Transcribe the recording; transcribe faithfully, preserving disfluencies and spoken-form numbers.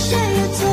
share your time.